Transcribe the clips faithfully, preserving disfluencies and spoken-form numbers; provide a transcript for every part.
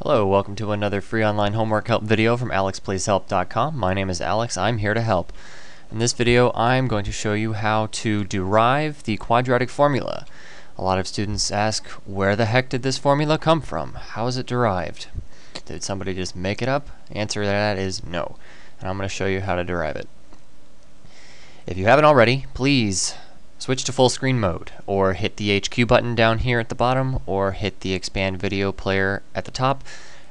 Hello, welcome to another free online homework help video from Alex Please Help dot com. My name is Alex, I'm here to help. In this video I'm going to show you how to derive the quadratic formula. A lot of students ask, where the heck did this formula come from? How is it derived? Did somebody just make it up? Answer to that is no. And I'm going to show you how to derive it. If you haven't already, please switch to full screen mode, or hit the H Q button down here at the bottom, or hit the expand video player at the top.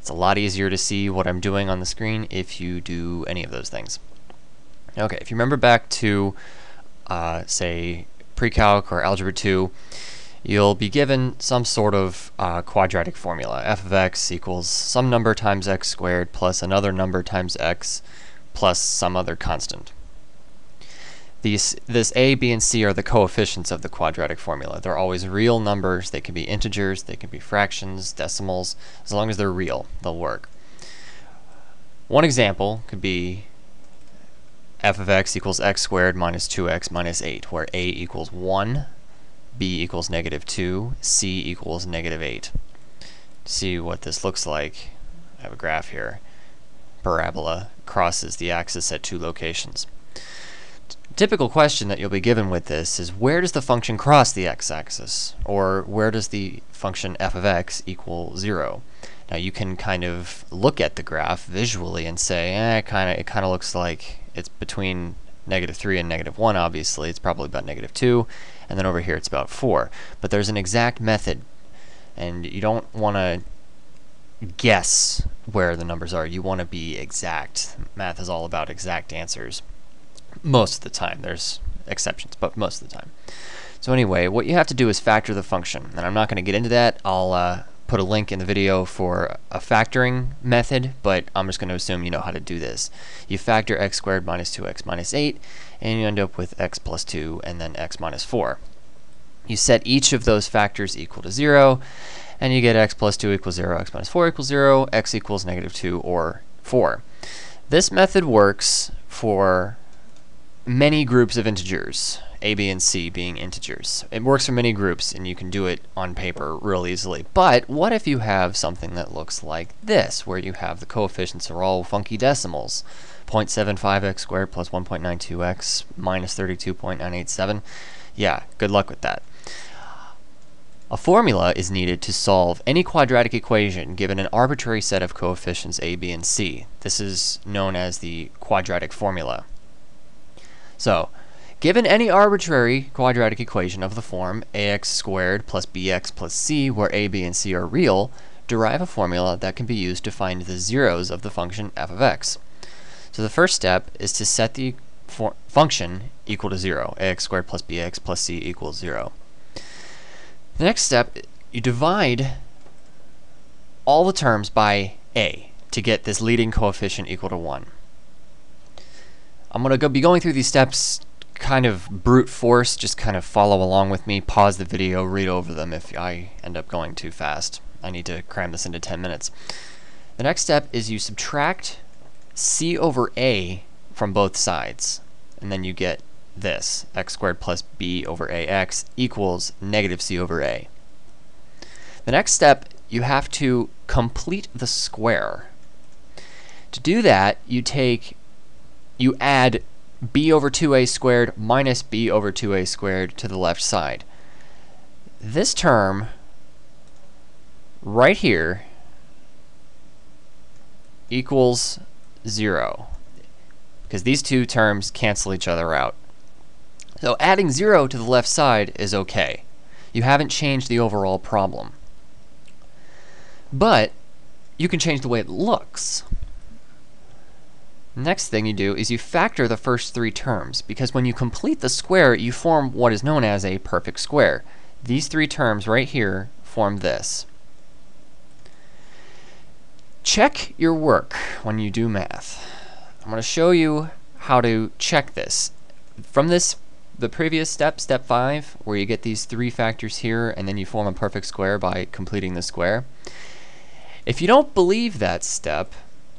It's a lot easier to see what I'm doing on the screen if you do any of those things. Okay, if you remember back to uh, say pre-calc or algebra two, you'll be given some sort of uh, quadratic formula. F of x equals some number times x squared plus another number times x plus some other constant. These, this a, b, and c are the coefficients of the quadratic formula. They're always real numbers. They can be integers, they can be fractions, decimals. As long as they're real, they'll work. One example could be f of x equals x squared minus two x minus eight, where a equals one, b equals negative two, c equals negative eight. To see what this looks like, I have a graph here. Parabola crosses the axis at two locations. Typical question that you'll be given with this is, where does the function cross the x-axis, or where does the function f of x equal zero? Now you can kind of look at the graph visually and say, eh, kind of it kind of looks like it's between negative three and negative one. Obviously, it's probably about negative two, and then over here it's about four. But there's an exact method, and you don't want to guess where the numbers are. You want to be exact. Math is all about exact answers. Most of the time. There's exceptions, but most of the time. So anyway, what you have to do is factor the function, and I'm not going to get into that. I'll uh, put a link in the video for a factoring method, but I'm just going to assume you know how to do this. You factor x squared minus two x minus eight, and you end up with x plus two and then x minus four. You set each of those factors equal to zero, and you get x plus two equals zero, x minus four equals zero, x equals negative two or four. This method works for many groups of integers, a, b, and c being integers. It works for many groups, and you can do it on paper real easily. But what if you have something that looks like this, where you have the coefficients are all funky decimals? zero point seven five x squared plus one point nine two x minus thirty-two point nine eight seven. Yeah, good luck with that. A formula is needed to solve any quadratic equation given an arbitrary set of coefficients a, b, and c. This is known as the quadratic formula. So, given any arbitrary quadratic equation of the form ax squared plus bx plus c, where a, b, and c are real, derive a formula that can be used to find the zeros of the function f of x. So the first step is to set the for function equal to zero. Ax squared plus bx plus c equals zero. The next step, you divide all the terms by a to get this leading coefficient equal to one. I'm going to go be going through these steps kind of brute force, just kind of follow along with me, pause the video, read over them if I end up going too fast. I need to cram this into ten minutes. The next step is you subtract c over a from both sides, and then you get this, x squared plus b over ax equals negative c over a. The next step, you have to complete the square. To do that, you take you add b over two a squared minus b over two a squared to the left side. This term right here equals zero, because these two terms cancel each other out. So adding zero to the left side is okay. You haven't changed the overall problem, but you can change the way it looks. Next thing you do is you factor the first three terms, because when you complete the square, you form what is known as a perfect square. These three terms right here form this. Check your work when you do math. I'm going to show you how to check this. From this, the previous step, step five, where you get these three factors here and then you form a perfect square by completing the square. If you don't believe that step,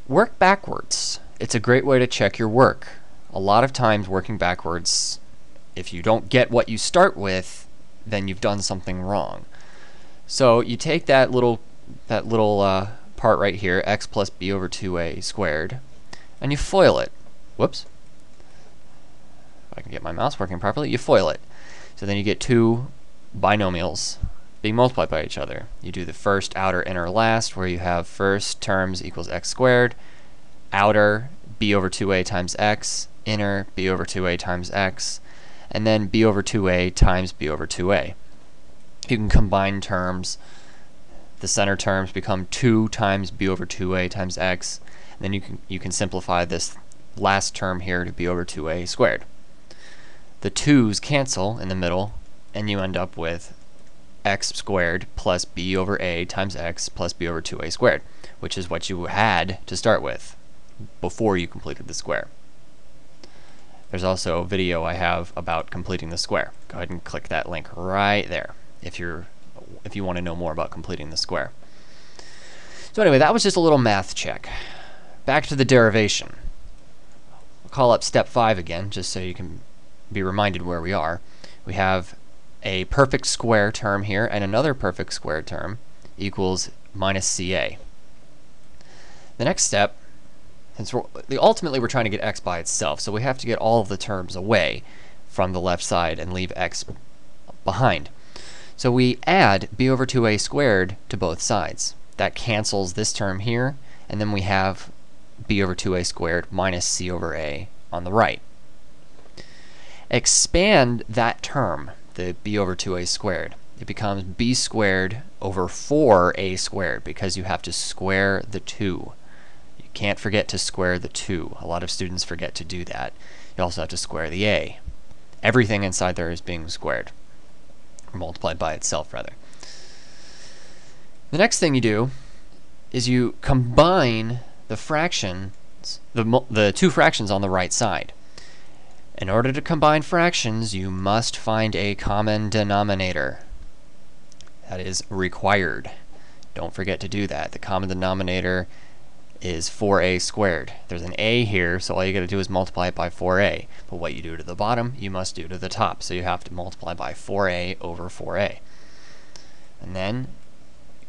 work backwards. It's a great way to check your work. A lot of times working backwards, if you don't get what you start with, then you've done something wrong. So you take that little that little uh, part right here, x plus b over two a squared, and you FOIL it. Whoops. If I can get my mouse working properly, you FOIL it. So then you get two binomials being multiplied by each other. You do the first, outer, inner, last, where you have first terms equals x squared, outer b over two a times x, inner b over two a times x, and then b over two a times b over two a. You can combine terms. The center terms become two times b over two a times x, and then you can you can simplify this last term here to b over two a squared. The twos cancel in the middle, and you end up with x squared plus b over a times x plus b over two a squared, which is what you had to start with before you completed the square. There's also a video I have about completing the square. Go ahead and click that link right there if you're if you want to know more about completing the square. So anyway, that was just a little math check. Back to the derivation. I'll call up step five again just so you can be reminded where we are. We have a perfect square term here and another perfect square term equals minus C A. The next step, since we're, ultimately we're trying to get x by itself, so we have to get all of the terms away from the left side and leave x behind. So we add b over two a squared to both sides. That cancels this term here, and then we have b over two a squared minus c over a on the right. Expand that term, the b over two a squared. It becomes b squared over four a squared because you have to square the two. You can't forget to square the two. A lot of students forget to do that. You also have to square the a. Everything inside there is being squared. Multiplied by itself, rather. The next thing you do is you combine the fractions, the, the two fractions on the right side. In order to combine fractions, you must find a common denominator. That is required. Don't forget to do that. The common denominator is four a squared. There's an a here, so all you got to do is multiply it by four a. But what you do to the bottom, you must do to the top. So you have to multiply by four a over four a. And then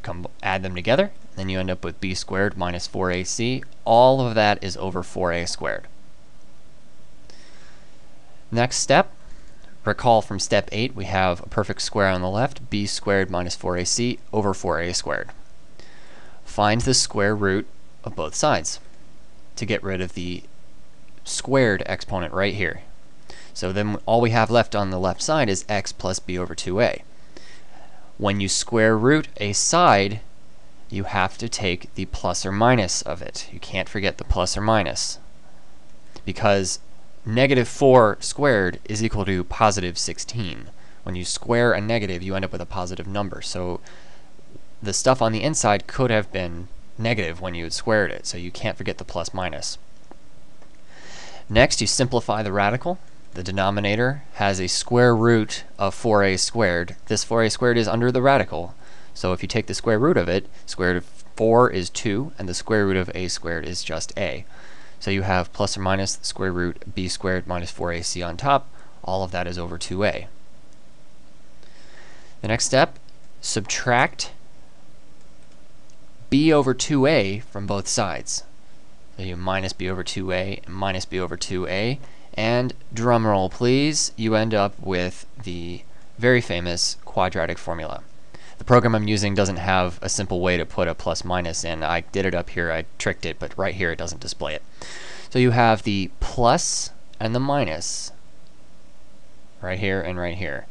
come add them together, and then you end up with b squared minus four a c. All of that is over four a squared. Next step, recall from step eight, we have a perfect square on the left, b squared minus four a c over four a squared. Find the square root of both sides to get rid of the squared exponent right here. So then all we have left on the left side is x plus b over two a. When you square root a side, you have to take the plus or minus of it. You can't forget the plus or minus, because negative four squared is equal to positive sixteen. When you square a negative, you end up with a positive number. So the stuff on the inside could have been negative when you had squared it, so you can't forget the plus minus. Next, you simplify the radical. The denominator has a square root of four a squared. This four a squared is under the radical, so if you take the square root of it, square root of four is two, and the square root of a squared is just a. So you have plus or minus the square root b squared minus four a c on top. All of that is over two a. The next step, subtract b over two a from both sides. So you minus b over two a and minus b over two a, and drum roll please, you end up with the very famous quadratic formula. The program I'm using doesn't have a simple way to put a plus minus in. I did it up here, I tricked it, but right here it doesn't display it. So you have the plus and the minus right here and right here.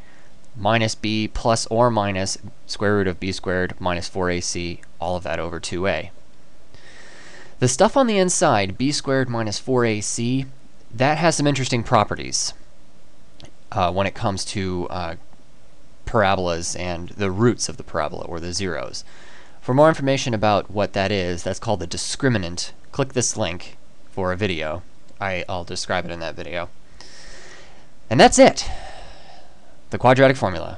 Minus b plus or minus square root of b squared minus four a c, all of that over two a. The stuff on the inside, b squared minus four a c, that has some interesting properties uh, when it comes to uh, parabolas and the roots of the parabola, or the zeros. For more information about what that is, that's called the discriminant. Click this link for a video. I, I'll describe it in that video. And that's it. The quadratic formula.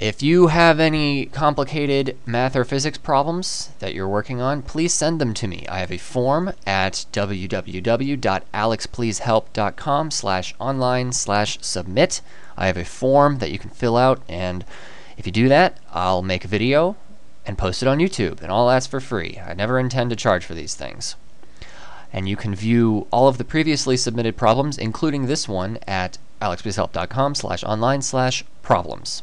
If you have any complicated math or physics problems that you're working on, please send them to me. I have a form at www.alexpleasehelp.com slash online slash submit. I have a form that you can fill out, and if you do that, I'll make a video and post it on YouTube, and all that's for free. I never intend to charge for these things. And you can view all of the previously submitted problems, including this one, at AlexPleaseHelp.com slash online slash problems.